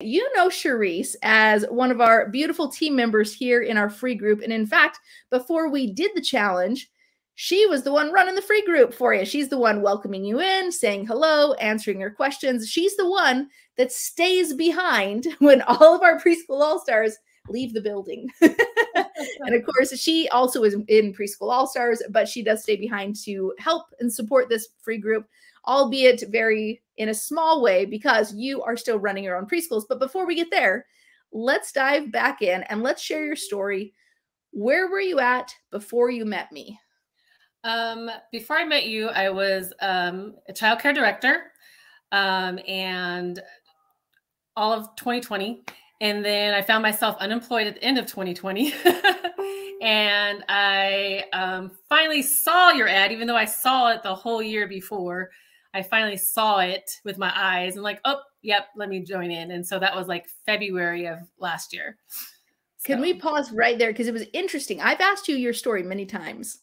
You know Cherice as one of our beautiful team members here in our free group. And in fact, before we did the challenge, she was the one running the free group for you. She's the one welcoming you in, saying hello, answering your questions. She's the one that stays behind when all of our Preschool All-Stars leave the building. And of course, she also is in Preschool All-Stars, but she does stay behind to help and support this free group, albeit very in a small way because you are still running your own preschools. But before we get there, let's dive back in and let's share your story. Where were you at before you met me? Before I met you, I was a childcare director and all of 2020. And then I found myself unemployed at the end of 2020. And I finally saw your ad, even though I saw it the whole year before. I finally saw it with my eyes and like, oh, yep, let me join in. And so that was like February of last year. So. Can we pause right there? Because it was interesting. I've asked you your story many times.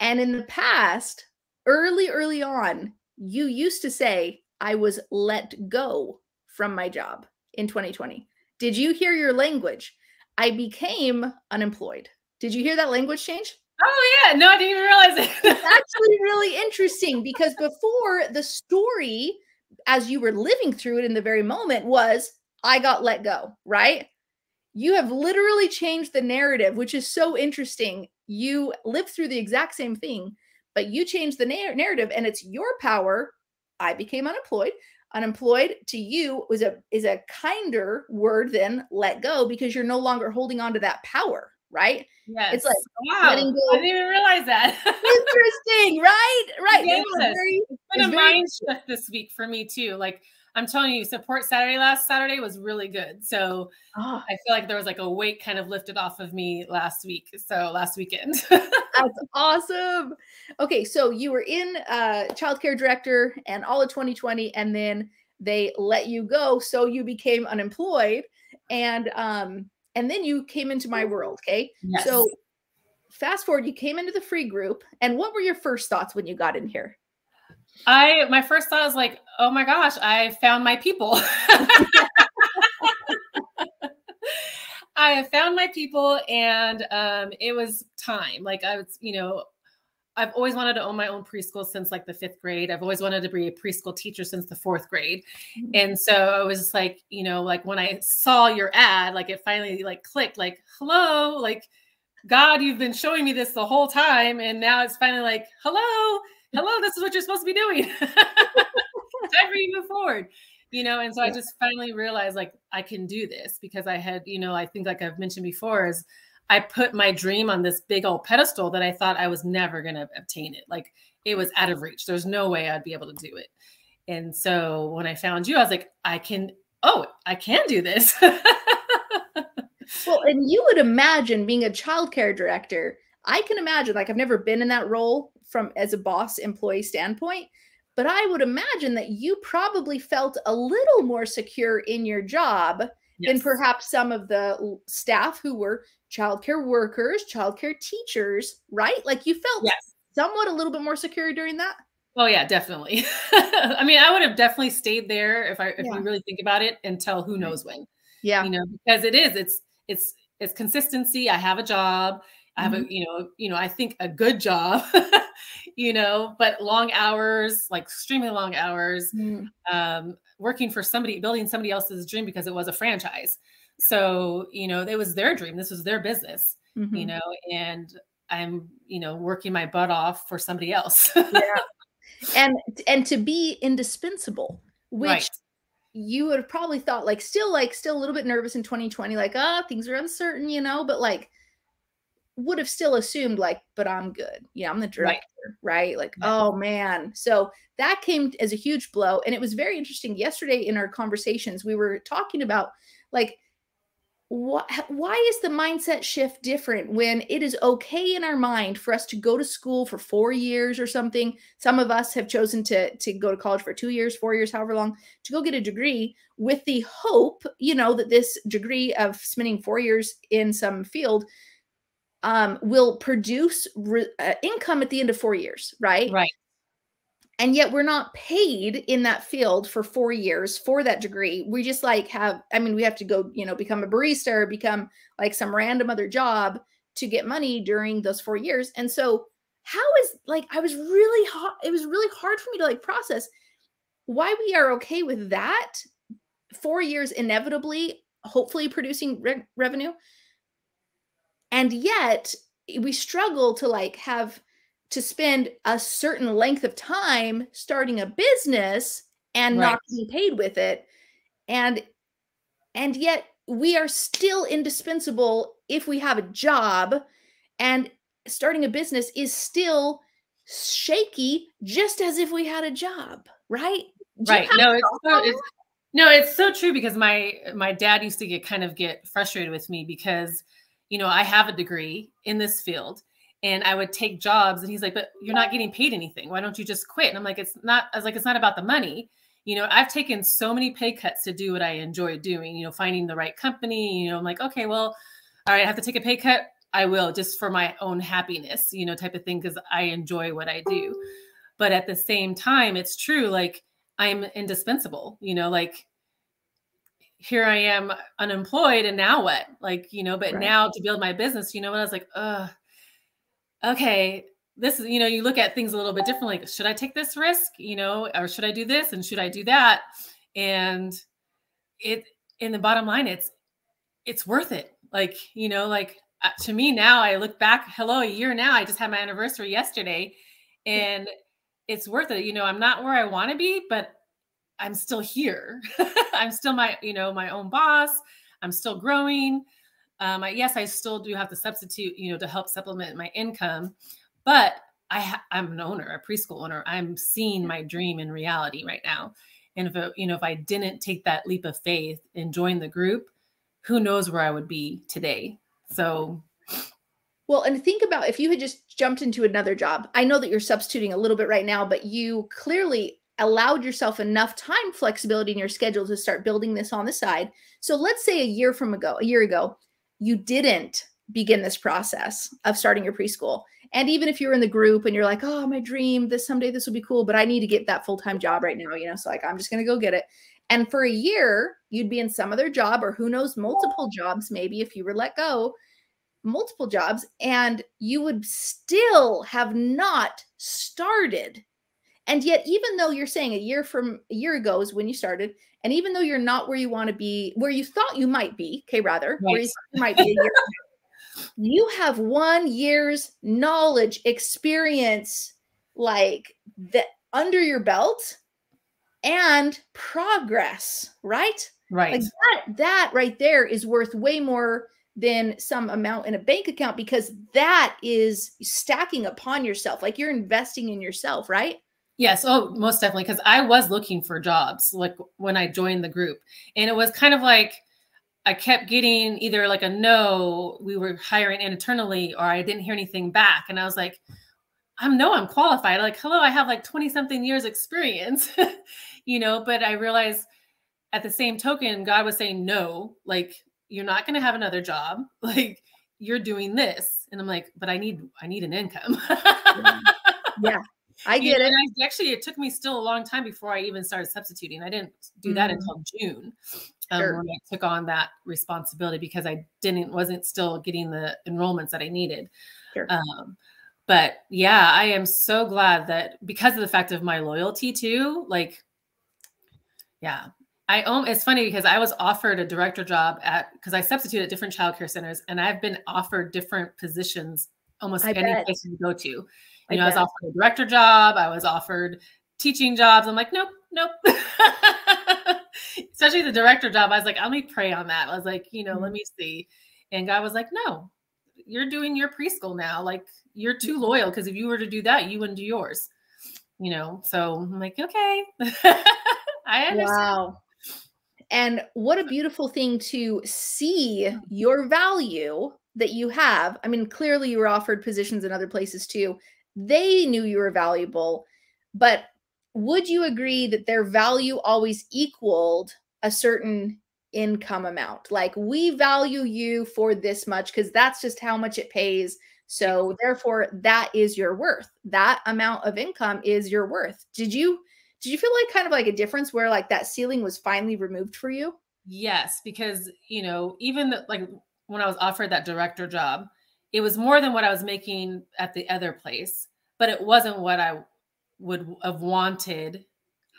And in the past, early on, you used to say, I was let go from my job in 2020. Did you hear your language? I became unemployed. Did you hear that language change? Oh, yeah. No, I didn't even realize it. It's actually really interesting because before, the story, as you were living through it in the very moment, was I got let go, right? You have literally changed the narrative, which is so interesting. You lived through the exact same thing, but you changed the narrative and it's your power. I became unemployed. Unemployed to you was is a kinder word than let go because you're no longer holding on to that power, right? Yes. It's like, wow, letting go. I didn't even realize that. Interesting, right? Right. Yes. It's been a mind shift this week for me too. Like I'm telling you, Support Saturday last Saturday was really good. So I feel like there was like a weight kind of lifted off of me last week. So last weekend. That's awesome. Okay. So you were in childcare director and all of 2020, and then they let you go. So you became unemployed and then you came into my world. Okay. Yes. So fast forward, you came into the free group, and what were your first thoughts when you got in here? My first thought was like, oh my gosh, I found my people. I have found my people, and it was time. Like I was, you know, I've always wanted to own my own preschool since like the 5th grade. I've always wanted to be a preschool teacher since the 4th grade. And so I was just like, you know, like when I saw your ad, like it finally like clicked, like, hello, like God, you've been showing me this the whole time. And now it's finally like, hello, this is what you're supposed to be doing. Time for you to move forward, you know? And so I just finally realized like I can do this because I had, you know, I think like I've mentioned before is I put my dream on this big old pedestal that I thought I was never going to obtain it. Like it was out of reach. There's no way I'd be able to do it. And so when I found you, I was like, I can do this. Well, and you would imagine being a childcare director. I can imagine, like I've never been in that role from as a boss employee standpoint, but I would imagine that you probably felt a little more secure in your job. Yes. Than perhaps some of the staff who were childcare workers, childcare teachers, right? Like you felt yes. somewhat a little bit more secure during that. Oh yeah, definitely. I mean, I would have definitely stayed there if you really think about it until who knows when. Yeah. You know, because it's consistency. I have a job. I have a, you know, I think a good job, you know, but long hours, like extremely long hours, working for somebody, building somebody else's dream because it was a franchise. So, you know, it was their dream. This was their business, you know, and I'm, you know, working my butt off for somebody else. And to be indispensable, which you would have probably thought like still a little bit nervous in 2020, like, oh, things are uncertain, you know, but like, would have still assumed like, but I'm good. Yeah, I'm the director, right? Like, oh man. So that came as a huge blow. And it was very interesting yesterday in our conversations, we were talking about like, why is the mindset shift different when it is okay in our mind for us to go to school for 4 years or something? Some of us have chosen to go to college for 2 years, 4 years, however long, to go get a degree with the hope, you know, that this degree of spending 4 years in some field will produce income at the end of 4 years, right? Right. And yet we're not paid in that field for 4 years for that degree. We just like have, I mean, we have to go, you know, become a barista or become like some random other job to get money during those 4 years. And so how is like, it was really hard for me to like process why we are okay with that. 4 years inevitably, hopefully producing revenue. And yet we struggle to like have to spend a certain length of time starting a business and right. not being paid with it. And yet we are still indispensable if we have a job, and starting a business is still shaky, just as if we had a job, right? Right. No, it's so true, because my dad used to kind of get frustrated with me because, you know, I have a degree in this field and I would take jobs, and he's like, but you're not getting paid anything. Why don't you just quit? And I'm like, it's not about the money. You know, I've taken so many pay cuts to do what I enjoy doing, you know, finding the right company. You know, I'm like, okay, well, all right, I have to take a pay cut. I will, just for my own happiness, you know, type of thing, because I enjoy what I do. But at the same time, it's true. Like, I'm indispensable, you know, like here I am unemployed and now what? Like, you know, but right. now to build my business, you know, and I was like, okay, this is, you know, you look at things a little bit differently. Like, should I take this risk, you know, or should I do this and should I do that? And in the bottom line, it's worth it. Like, you know, like to me now, I look back, hello, a year now, I just had my anniversary yesterday, and it's worth it. You know, I'm not where I want to be, but I'm still here. I'm still my own boss. I'm still growing. Yes, I still do have to substitute, you know, to help supplement my income, but I'm an owner, a preschool owner. I'm seeing my dream in reality right now. And if I didn't take that leap of faith and join the group, who knows where I would be today. So, well, and think about if you had just jumped into another job. I know that you're substituting a little bit right now, but you clearly allowed yourself enough time flexibility in your schedule to start building this on the side. So let's say a year ago, you didn't begin this process of starting your preschool. And even if you're in the group and you're like, oh, my dream, someday this will be cool, but I need to get that full-time job right now, you know, so like, I'm just going to go get it. And for a year, you'd be in some other job, or who knows, multiple jobs, maybe if you were let go, multiple jobs, and you would still have not started. And yet, even though you're saying a year ago is when you started, and even though you're not where you want to be, where you thought you might be, okay, rather, yes. where you thought you might be a year ago, you have 1 year's knowledge, experience, like that under your belt, and progress, right? Right. Like that right there is worth way more than some amount in a bank account, because that is stacking upon yourself. Like, you're investing in yourself, right? Yes. Oh, most definitely. Cause I was looking for jobs, like when I joined the group, and it was kind of like, I kept getting either like a no, we were hiring internally, or I didn't hear anything back. And I was like, I'm qualified. Like, hello, I have like 20-something years experience, you know, but I realized at the same token, God was saying, no, like, you're not going to have another job. Like, you're doing this. And I'm like, but I need an income. Yeah, I get it. And actually, it took me still a long time before I even started substituting. I didn't do that until June, sure. when I took on that responsibility, because I wasn't still getting the enrollments that I needed. Sure. But yeah, I am so glad that, because of the fact of my loyalty too, like, yeah. It's funny because I was offered a director job because I substitute at different childcare centers, and I've been offered different positions almost any place you go to. You know, I was offered a director job. I was offered teaching jobs. I'm like, nope. Especially the director job. I was like, let me pray on that. I was like, you know, let me see. And God was like, no, you're doing your preschool now. Like, you're too loyal, because if you were to do that, you wouldn't do yours. You know, so I'm like, okay. I understand. Wow. And what a beautiful thing to see your value that you have. I mean, clearly you were offered positions in other places too. They knew you were valuable, but would you agree that their value always equaled a certain income amount? Like, we value you for this much because that's just how much it pays. So therefore, that is your worth. That amount of income is your worth. Did you feel like kind of like a difference where like that ceiling was finally removed for you? Yes, because, you know, even the, like when I was offered that director job, it was more than what I was making at the other place, but it wasn't what I would have wanted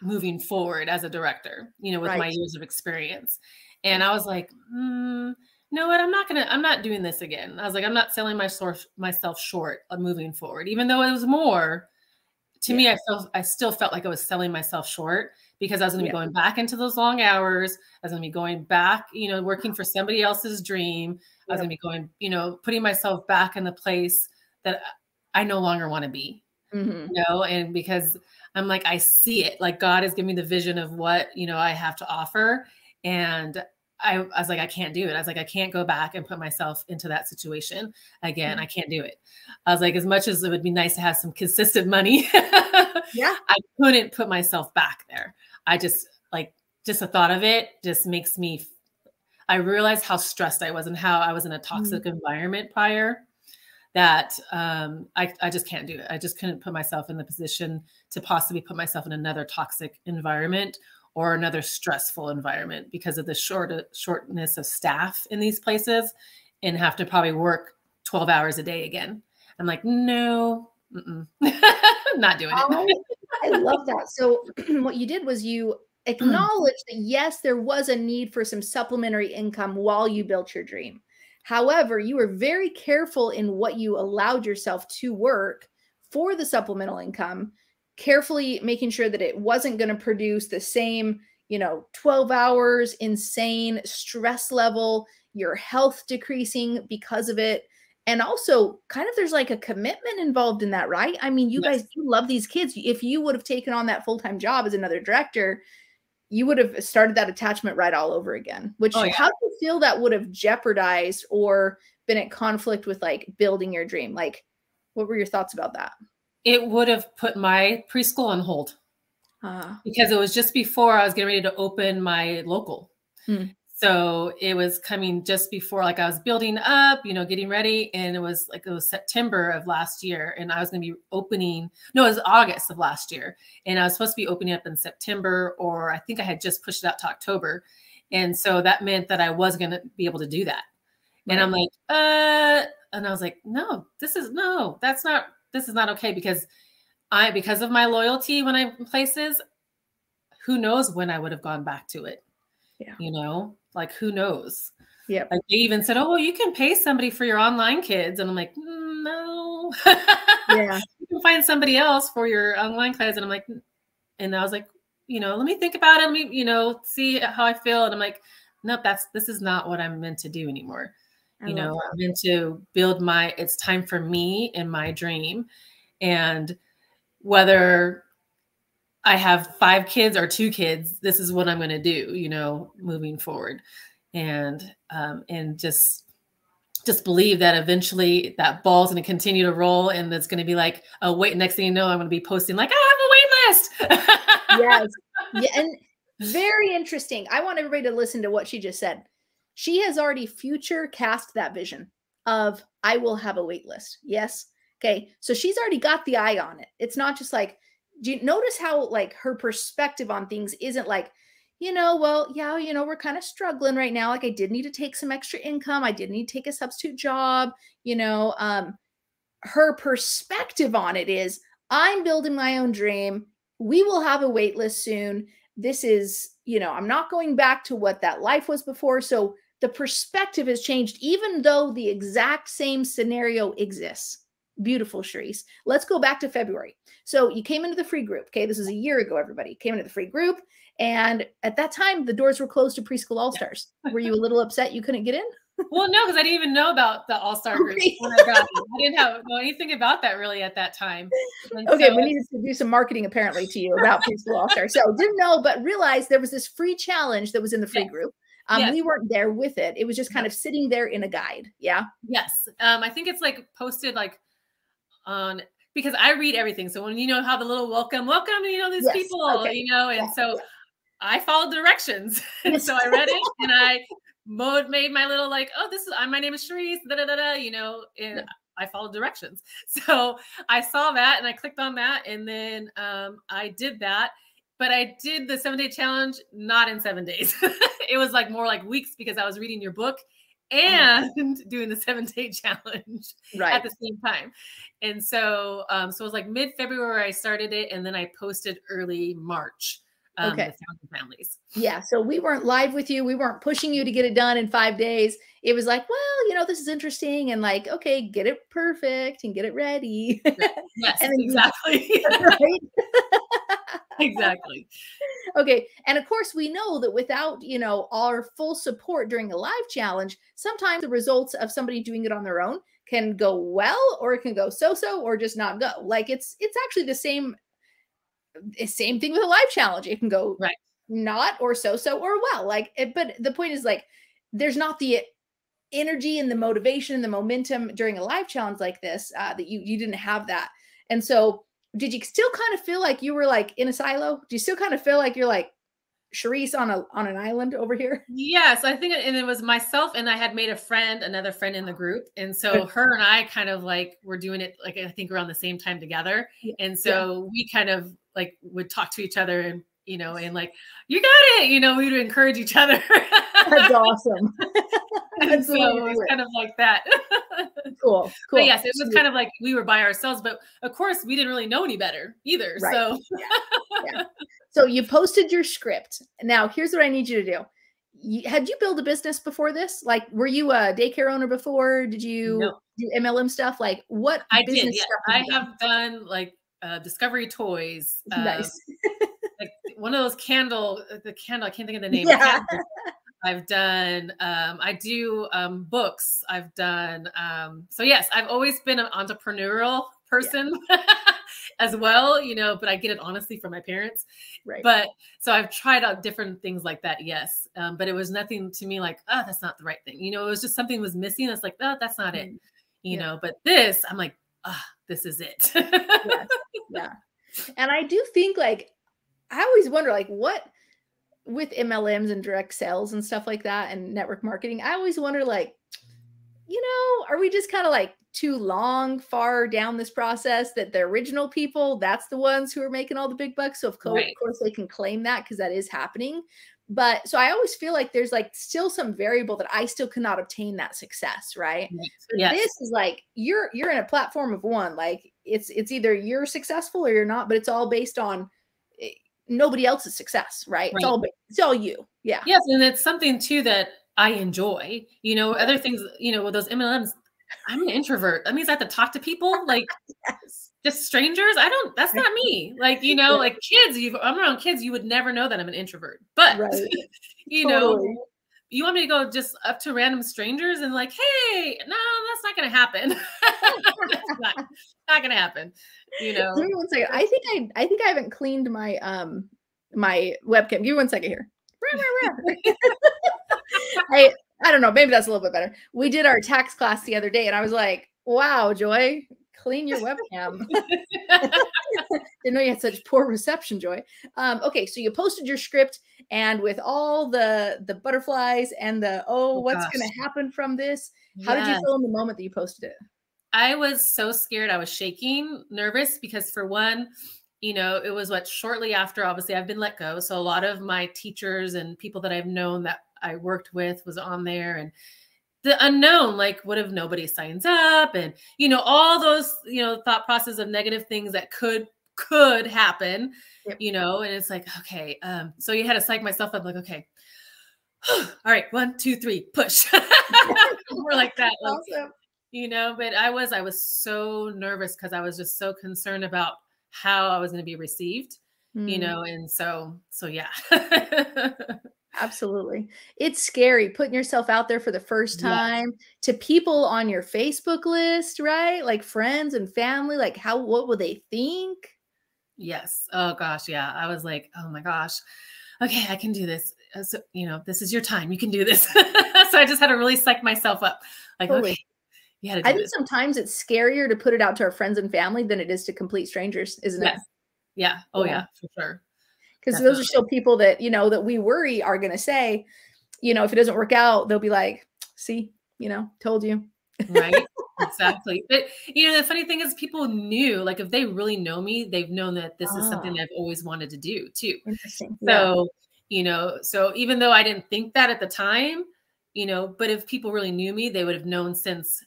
moving forward as a director, you know, with my years of experience. And I was like, you know what? I'm not doing this again. I was like, I'm not selling myself short of moving forward, even though it was more. To me, I still felt like I was selling myself short because I was going to be going back into those long hours. I was going to be going back, you know, working for somebody else's dream. I was going to be going, you know, putting myself back in the place that I no longer want to be, you know, and because I'm like, I see it, like God has given me the vision of what, you know, I have to offer. And I was like, I can't do it. I was like, I can't go back and put myself into that situation again. I can't do it. I was like, as much as it would be nice to have some consistent money, I couldn't put myself back there. I just like, just the thought of it just makes me, I realized how stressed I was and how I was in a toxic environment prior that I just can't do it. I just couldn't put myself in the position to possibly put myself in another toxic environment or another stressful environment because of the shortness of staff in these places and have to probably work 12 hours a day again. I'm like, no, not doing it. I love that. So what you did was you acknowledged that, yes, there was a need for some supplementary income while you built your dream. However, you were very careful in what you allowed yourself to work for the supplemental income, carefully making sure that it wasn't going to produce the same, you know, 12 hours, insane stress level, your health decreasing because of it. And also kind of there's like a commitment involved in that, right? I mean, you guys do love these kids. If you would have taken on that full-time job as another director, you would have started that attachment right all over again, which how do you feel that would have jeopardized or been at conflict with like building your dream? Like, what were your thoughts about that? It would have put my preschool on hold because it was just before I was getting ready to open my local. So it was coming just before, like I was building up, you know, getting ready. And it was like, it was September of last year and I was going to be opening. No, it was August of last year. And I was supposed to be opening up in September, or I think I had just pushed it out to October. And so that meant that I was going to be able to do that. Right. And I'm like, and I was like, no, this is not okay because because of my loyalty when I'm in places, who knows when I would have gone back to it. Yeah. You know, like who knows? Yeah. Like they even said, oh, well, you can pay somebody for your online kids. And I'm like, no. You can find somebody else for your online kids. And I'm like, and I was like, you know, let me think about it. Let me, you know, see how I feel. And I'm like, nope, this is not what I'm meant to do anymore. You know, I'm meant to build it's time for me and my dream. And whether I have 5 kids or 2 kids, this is what I'm going to do, you know, moving forward. And just believe that eventually that ball's going to continue to roll. And it's going to be like, oh, wait, next thing you know, I'm going to be posting like, I have a wait list. And very interesting. I want everybody to listen to what she just said. She has already future cast that vision of I will have a wait list. Yes. Okay. So she's already got the eye on it. It's not just like, do you notice how like her perspective on things isn't like, you know, well, yeah, you know, we're kind of struggling right now. Like I did need to take some extra income. I did need to take a substitute job. You know, her perspective on it is I'm building my own dream. We will have a wait list soon. This is, you know, I'm not going back to what that life was before. So the perspective has changed, even though the exact same scenario exists. Beautiful, Cherice. Let's go back to February. So you came into the free group. Okay. This is a year ago, everybody came into the free group. And at that time, the doors were closed to Preschool All Stars. Were you a little upset you couldn't get in? Well, no, because I didn't even know about the All-Star group. When I didn't know anything about that really at that time. And we needed to do some marketing apparently to you about Preschool All-Stars. So didn't know, but realized there was this free challenge that was in the free group. We weren't there with it. It was just kind of sitting there in a guide. Yeah. Yes. I think it's like posted like on, because I read everything. So when you know how the little welcome, you know, these people, you know, and so I followed directions. And so I read it and I made my little like, oh, my name is Cherice, you know, and I followed directions. So I saw that and I clicked on that. And then I did that, but I did the 7-day challenge, not in 7 days. It was like more like weeks because I was reading your book and doing the 7-day challenge at the same time. And so, so it was like mid-February I started it, and then I posted early March. Okay. Families. Yeah. So we weren't live with you. We weren't pushing you to get it done in 5 days. It was like, well, you know, this is interesting, and like, okay, get it perfect and get it ready. Yes, and exactly. Exactly. Okay. And of course we know that without, you know, our full support during a live challenge, sometimes the results of somebody doing it on their own can go well, or it can go so-so, or just not go. Like it's actually the same thing with a live challenge. It can go not, or so-so, or well, like, but the point is like, there's not the energy and the motivation and the momentum during a live challenge like this, that you didn't have that. And so did you still kind of feel like you were like in a silo? Do you still kind of feel like you're like Cherice on an island over here? Yes, I think, and it was myself, and I had made another friend in the group. And so her and I kind of like, were doing it, like, I think around the same time together. And so we kind of like would talk to each other and, you know, and like, you got it, you know, we would encourage each other. That's awesome. That's so it was kind of like that. Cool. But yes, it was kind of like we were by ourselves, but of course we didn't really know any better either. Right. So. Yeah. So you posted your script. Now here's what I need you to do. Had you built a business before this? Like, were you a daycare owner before? Did you do MLM stuff? Like what? I did. Yeah. I have done like Discovery Toys. Nice. Like one of those the candle, I can't think of the name. Yeah. I've done, I do books. I've done, so yes, I've always been an entrepreneurial person as well, you know, but I get it honestly from my parents. Right. But so I've tried out different things like that. Yes. But it was nothing to me like, oh, that's not the right thing. You know, it was just something was missing. It's like, oh, that's not it. You know, but this, I'm like, ah, oh, this is it. Yes. Yeah. And I do think like, I always wonder like what, with MLMs and direct sales and stuff like that and network marketing, I always wonder like, you know, are we just kind of like too far down this process that the original people, that's the ones who are making all the big bucks. So of course they can claim that because that is happening. But so I always feel like there's like still some variable that I still cannot obtain that success. Right. So this is like, you're in a platform of one, like it's either you're successful or you're not, but it's all based on nobody else's success, right? It's all you. Yeah. Yes. And it's something too that I enjoy, you know, other things, you know, with those MLMs, I'm an introvert. That means I have to talk to people like just strangers. That's not me. Like, you know, like kids, I'm around kids. You would never know that I'm an introvert, but you know, you want me to go just up to random strangers and like, hey, no, that's not going to happen. That's not going to happen. You know, give me 1 second. I think I haven't cleaned my, my webcam. Give me 1 second here. I don't know. Maybe that's a little bit better. We did our tax class the other day and I was like, wow, Joy, clean your webcam. Didn't know you had such poor reception, Joy. Okay. So you posted your script and with all the butterflies and the, what's going to happen from this? How did you feel in the moment that you posted it? I was so scared. I was shaking, nervous, because for one, you know, it was shortly after, obviously I've been let go. So a lot of my teachers and people that I've known that I worked with was on there, and the unknown, like what if nobody signs up? And, you know, all those, you know, thought process of negative things that could happen, you know, and it's like, okay. So you had to psych myself up like, okay, all right, 1, 2, 3, push. We're like that. Like, awesome. You know, but I was so nervous because I was just so concerned about how I was going to be received, you know? And so yeah. Absolutely. It's scary putting yourself out there for the first time to people on your Facebook list, right? Like friends and family, like what will they think? Yes. Oh gosh. Yeah. I was like, oh my gosh. Okay. I can do this. So, you know, this is your time. You can do this. So I just had to really psych myself up. Like, okay. You had to do this. Sometimes it's scarier to put it out to our friends and family than it is to complete strangers, isn't it? Yeah. Oh yeah, for sure. Because those are still people that, you know, that we worry are going to say, you know, if it doesn't work out, they'll be like, see, you know, told you. Right. Exactly. But the funny thing is people knew, like if they really know me, they've known that this is something that I've always wanted to do too. Interesting. So, so even though I didn't think that at the time, but if people really knew me, they would have known since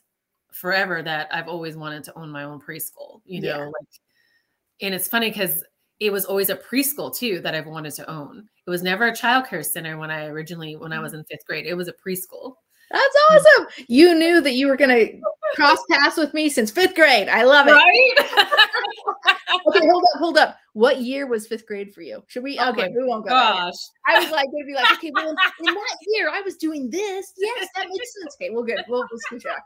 forever that I've always wanted to own my own preschool, and it's funny because it was always a preschool too that I've wanted to own. It was never a childcare center when I originally, when I was in 5th grade, it was a preschool. That's awesome. You knew that you were going to cross paths with me since 5th grade. I love it. Right? Okay, hold up, hold up. What year was 5th grade for you? Should we? Okay, we won't go. Gosh. I was like, they'd be like, okay, well, in that year I was doing this. Yes, that makes sense. Okay, well, good. We'll switch back.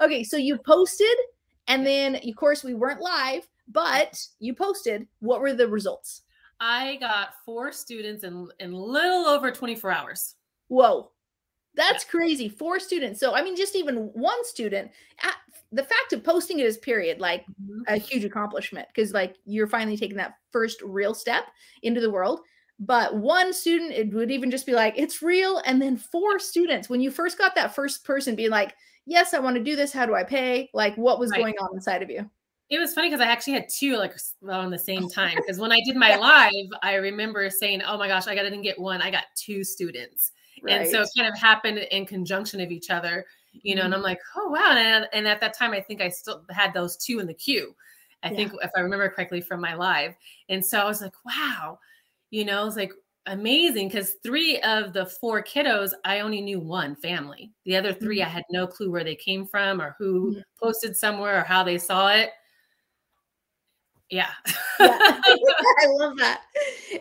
Okay, so you posted, and then, of course, we weren't live, but you posted. What were the results? I got 4 students in a little over 24 hours. Whoa. That's crazy. 4 students. So, I mean, just even 1 student, the fact of posting it is period, like a huge accomplishment, because like you're finally taking that first real step into the world. But 1 student, it would even just be like, it's real. And then 4 students, when you first got that first person being like, yes, I want to do this. How do I pay? Like what was going on inside of you? It was funny because I actually had 2 like around the same time. Because when I did my live, I remember saying, oh my gosh, I didn't get 1. I got 2 students. Right. And so it kind of happened in conjunction of each other, and I'm like, oh, wow. And at that time, I think I still had those 2 in the queue, I think, if I remember correctly from my live. And so I was like, wow, it's like amazing because 3 of the 4 kiddos, I only knew 1 family. The other 3, I had no clue where they came from or who posted somewhere or how they saw it. Yeah. I love that.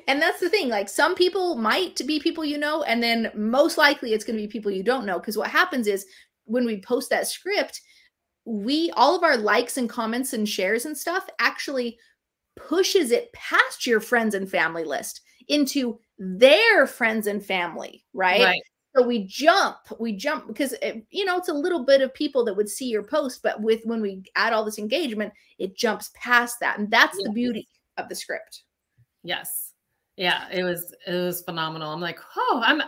And that's the thing. Like some people might be people, and then most likely it's going to be people you don't know. Cause what happens is when we post that script, all of our likes and comments and shares and stuff actually pushes it past your friends and family list into their friends and family. Right. So we jump because, it's a little bit of people that would see your post, but when we add all this engagement, it jumps past that. And that's the beauty of the script. Yes. Yeah. It was phenomenal. I'm like, oh, I'm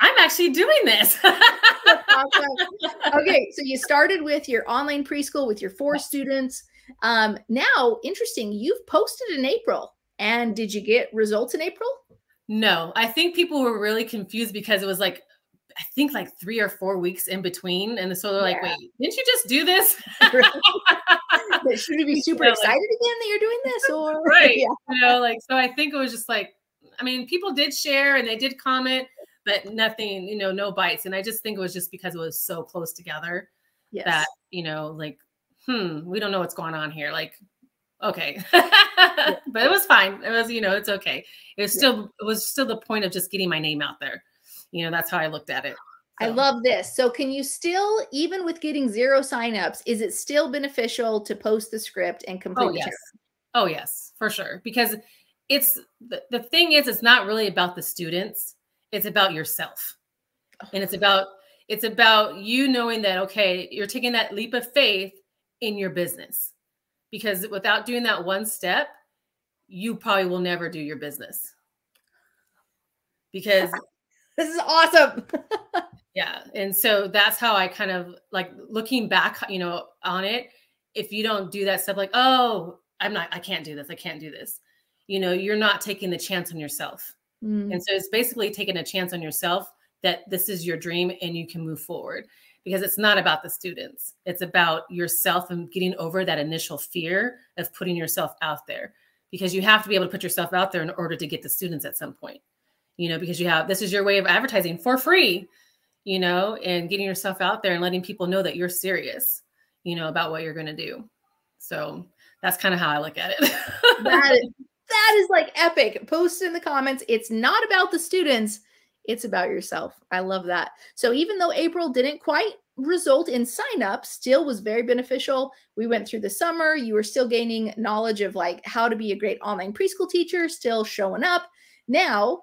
actually doing this. Awesome. Okay. So you started with your online preschool with your 4 students. Now, interesting, you've posted in April. And did you get results in April? No, I think people were really confused because it was like, I think like 3 or 4 weeks in between. And so they're like, wait, didn't you just do this? But should we be super excited again that you're doing this? Or right. Yeah. So I think it was just like, I mean, people did share and they did comment, but nothing, no bites. And I just think it was just because it was so close together that, we don't know what's going on here. Like, okay. But it was fine. It was, it's okay. It was still the point of just getting my name out there. That's how I looked at it. So. I love this. So can you still, even with getting 0 signups, is it still beneficial to post the script and complete the challenge? Oh, yes, for sure. Because it's the thing is, it's not really about the students. It's about yourself. And it's about you knowing that, okay, you're taking that leap of faith in your business because without doing that one step, you probably will never do your business because this is awesome. Yeah. And so that's how I kind of like looking back, on it, if you don't do that stuff, like, oh, I can't do this. I can't do this. You're not taking the chance on yourself. And so it's basically taking a chance on yourself that this is your dream and you can move forward because it's not about the students. It's about yourself and getting over that initial fear of putting yourself out there because you have to be able to put yourself out there in order to get the students at some point. Because this is your way of advertising for free, and getting yourself out there and letting people know that you're serious, about what you're going to do. So that's kind of how I look at it. that is like epic. Post in the comments. It's not about the students. It's about yourself. I love that. So even though April didn't quite result in sign up, still was very beneficial. We went through the summer. You were still gaining knowledge of like how to be a great online preschool teacher, still showing up. Now,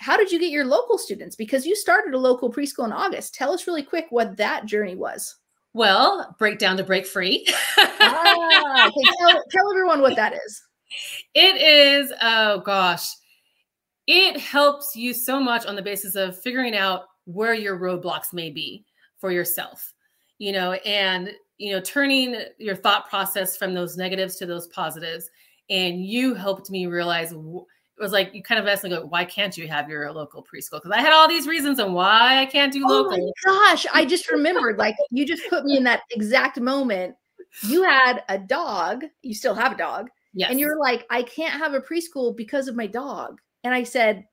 how did you get your local students? Because you started a local preschool in August. Tell us really quick what that journey was. Well, Breakdown to Break Free. Okay, tell everyone what that is. It is, oh gosh, it helps you so much on the basis of figuring out where your roadblocks may be for yourself. you know, and, you know, turning your thought process from those negatives to those positives. And you helped me realize, it was like, you kind of asked me, why can't you have your local preschool? Because I had all these reasons on why I can't do local. Oh gosh, I just remembered, like, you just put me in that exact moment. You had a dog, you still have a dog. Yes. And you're like, I can't have a preschool because of my dog. And I said,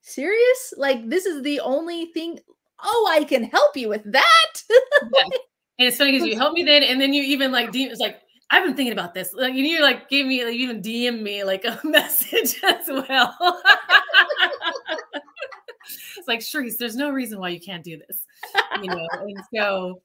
serious? Like, this is the only thing. Oh, I can help you with that. Yeah. And it's funny because you helped me then. And then you even like, it's like, I've been thinking about this. Like, you like gave me, like, even DM me like a message as well. It's like, Cherice, there's no reason why you can't do this, you know? And so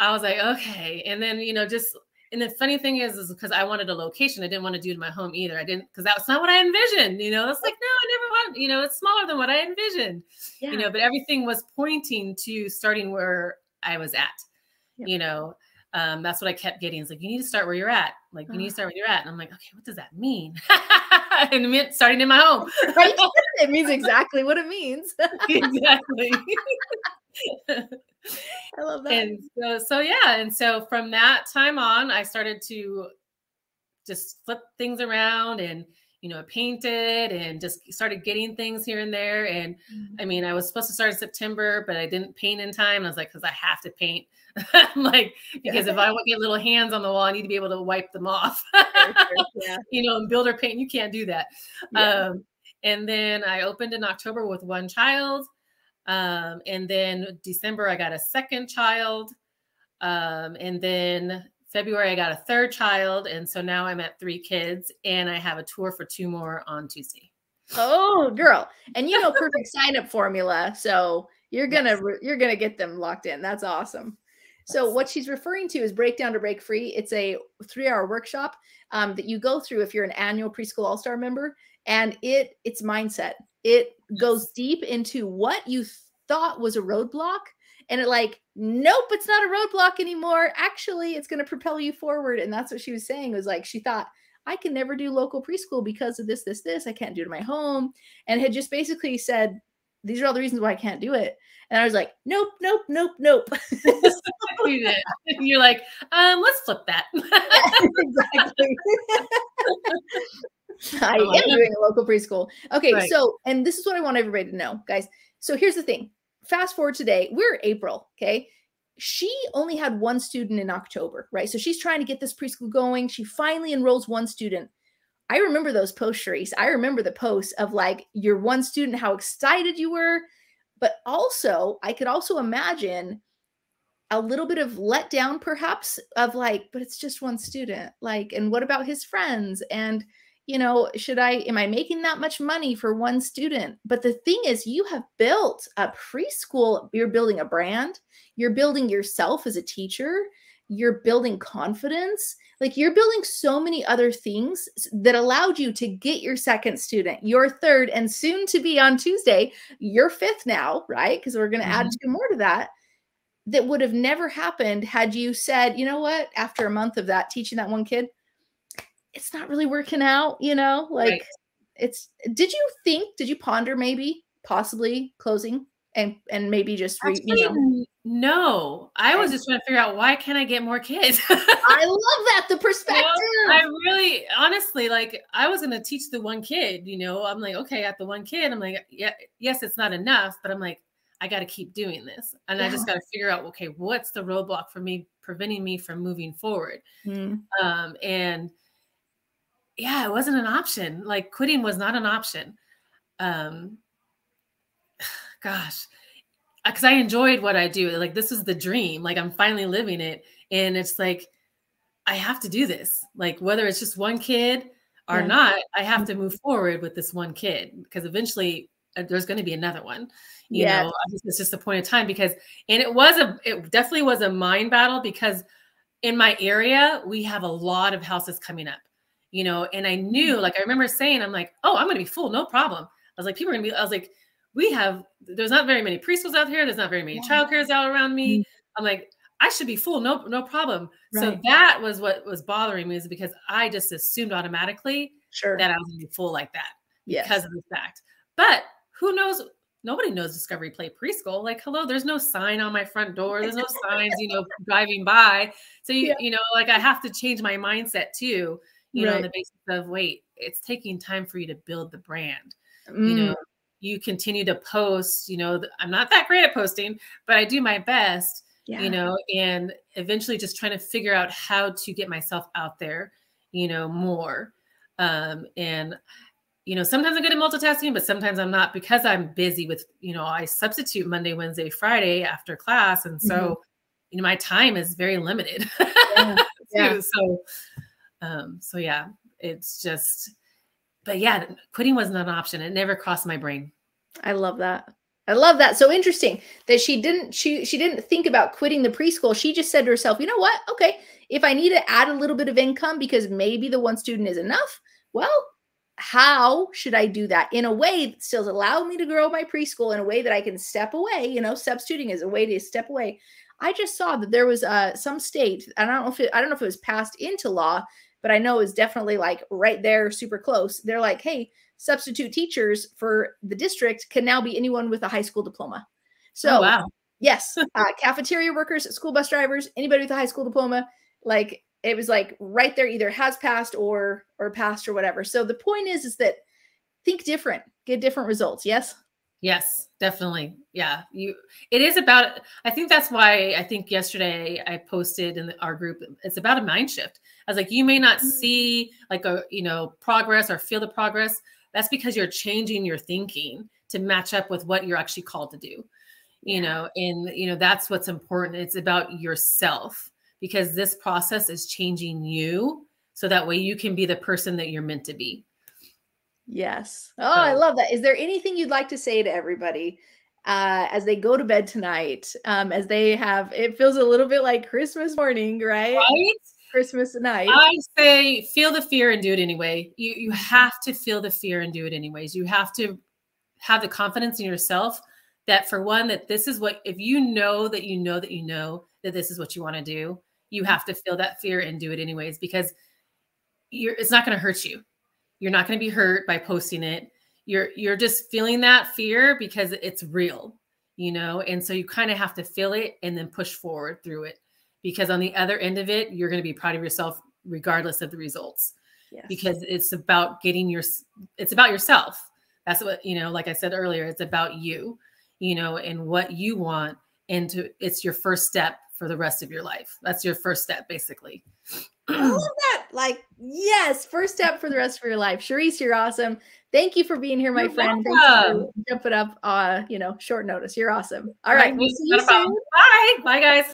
I was like, okay. And then, you know, just, and the funny thing is because I wanted a location. I didn't want to do it in my home either. I didn't, because that's not what I envisioned, you know? It's like, no, I never want, you know, it's smaller than what I envisioned, yeah. You know, but everything was pointing to starting where I was at, yeah. You know? That's what I kept getting. It's like, you need to start where you're at. Like, you need to start where you're at. And I'm like, okay, what does that mean? And it meant starting in my home. Right? It means exactly what it means. Exactly. I love that. And so, yeah. And so from that time on, I started to just flip things around and, you know, I painted and just started getting things here and there. And I mean, I was supposed to start in September, but I didn't paint in time. I was like, cause I have to paint. I'm like, because yeah. If I want to get little hands on the wall, I need to be able to wipe them off, yeah. You know, and builder paint, you can't do that. Yeah. And then I opened in October with one child. And then December, I got a second child. And then February, I got a third child. And so now I'm at 3 kids and I have a tour for 2 more on Tuesday. Oh girl. And you know, perfect sign up formula. So you're going to, yes. You're going to get them locked in. That's awesome. So what she's referring to is Breakdown to Break Free. It's a 3-hour workshop that you go through if you're an annual Preschool All-Star member, and it's mindset. It goes deep into what you thought was a roadblock. And it like, nope, it's not a roadblock anymore. Actually, it's going to propel you forward. And that's what she was saying, was like, she thought, I can never do local preschool because of this, this, this. I can't do it in my home. And had just basically said, these are all the reasons why I can't do it. And I was like, nope, nope, nope, nope. You're like, let's flip that. Yeah, exactly. I am doing a local preschool. Okay, right. So, and this is what I want everybody to know, guys. So here's the thing. Fast forward today, we're April, okay? She only had 1 student in October, right? So she's trying to get this preschool going. She finally enrolls 1 student. I remember those posts, Cherice. I remember the posts of like your 1 student, how excited you were. But also, I could also imagine a little bit of letdown perhaps of like, but it's just 1 student. Like, and what about his friends? And, you know, am I making that much money for 1 student? But the thing is, you have built a preschool. You're building a brand. You're building yourself as a teacher. You're building confidence. Like, you're building so many other things that allowed you to get your second student, your third, and soon to be on Tuesday, your 5th now, right? Because we're going to add 2 more to that. That would have never happened had you said, you know what, after a month of that, teaching that 1 kid, it's not really working out, you know, like right. Did you ponder maybe possibly closing and maybe just, no, I was just trying to figure out, why can't I get more kids? I love that. The perspective. You know, I really, honestly, like I was going to teach the 1 kid, you know, I'm like, okay, at the 1 kid, I'm like, yeah, yes, it's not enough, but I'm like, I got to keep doing this. And yeah. I just got to figure out, okay, what's the roadblock for me preventing me from moving forward? And yeah, it wasn't an option. Like quitting was not an option. Gosh, because I enjoyed what I do. Like this is the dream. Like I'm finally living it. And it's like, I have to do this. Like whether it's just 1 kid or not, I have to move forward with this 1 kid because eventually there's going to be another one. You know, it's just a point of time because, and it definitely was a mind battle because in my area, we have a lot of houses coming up. You know, and I knew, like, I remember saying, I'm like, oh, I'm going to be full. No problem. I was like, people are going to be, I was like, there's not very many preschools out here. There's not very many childcares out around me. I'm like, I should be full. No problem. Right. So that was what was bothering me is because I just assumed automatically that I was going to be full like that because of the fact, but who knows nobody knows Discovery Play Preschool. Like, hello, there's no sign on my front door. There's no signs, you know, driving by. So, you know, like I have to change my mindset too, you know, on the basis of, wait, it's taking time for you to build the brand. You know, you continue to post, you know, I'm not that great at posting, but I do my best, you know, and eventually just trying to figure out how to get myself out there, you know, more. And, you know, sometimes I'm good at multitasking, but sometimes I'm not because I'm busy with, you know, I substitute Monday, Wednesday, Friday after class. And so, you know, my time is very limited. So yeah, it's just, but yeah, quitting wasn't an option. It never crossed my brain. I love that. I love that. So interesting that she didn't think about quitting the preschool. She just said to herself, you know what? Okay. If I need to add a little bit of income because maybe the one student is enough, well, how should I do that in a way that still allow me to grow my preschool in a way that I can step away? You know, substituting is a way to step away. I just saw that there was some state, I don't know if it, I don't know if it was passed into law, but I know it was definitely like right there, super close. They're like, hey, substitute teachers for the district can now be anyone with a high school diploma. So yes, cafeteria workers, school bus drivers, anybody with a high school diploma, like it was like right there, either has passed or passed or whatever. So the point is that think different, get different results. Yes. Yes, definitely. Yeah. It is about, I think that's why I think yesterday I posted in our group, it's about a mind shift. I was like, you may not see like a, you know, progress or feel the progress. That's because you're changing your thinking to match up with what you're actually called to do, you know, and you know, that's what's important. It's about yourself because this process is changing you. So that way you can be the person that you're meant to be. Yes. Oh, I love that. Is there anything you'd like to say to everybody as they go to bed tonight, as they have, it feels a little bit like Christmas morning, right? Right. Christmas night. I say, feel the fear and do it anyway. You have to feel the fear and do it anyways. You have to have the confidence in yourself that for one, that this is what, if you know that you know that you know that this is what you want to do, you have to feel that fear and do it anyways, because it's not going to hurt you. You're not going to be hurt by posting it. You're just feeling that fear because it's real, you know? And so you kind of have to feel it and then push forward through it because on the other end of it, you're going to be proud of yourself regardless of the results. Yes. Because it's about it's about yourself. That's what, you know, like I said earlier, it's about you, you know, and what you want and it's your first step for the rest of your life. That's your first step basically. I love that. Like, yes, first step for the rest of your life. Cherice, you're awesome. Thank you for being here, my friend. Thanks for jumping up, you know, short notice. You're awesome. All right. We'll see you soon. Bye. Bye, guys.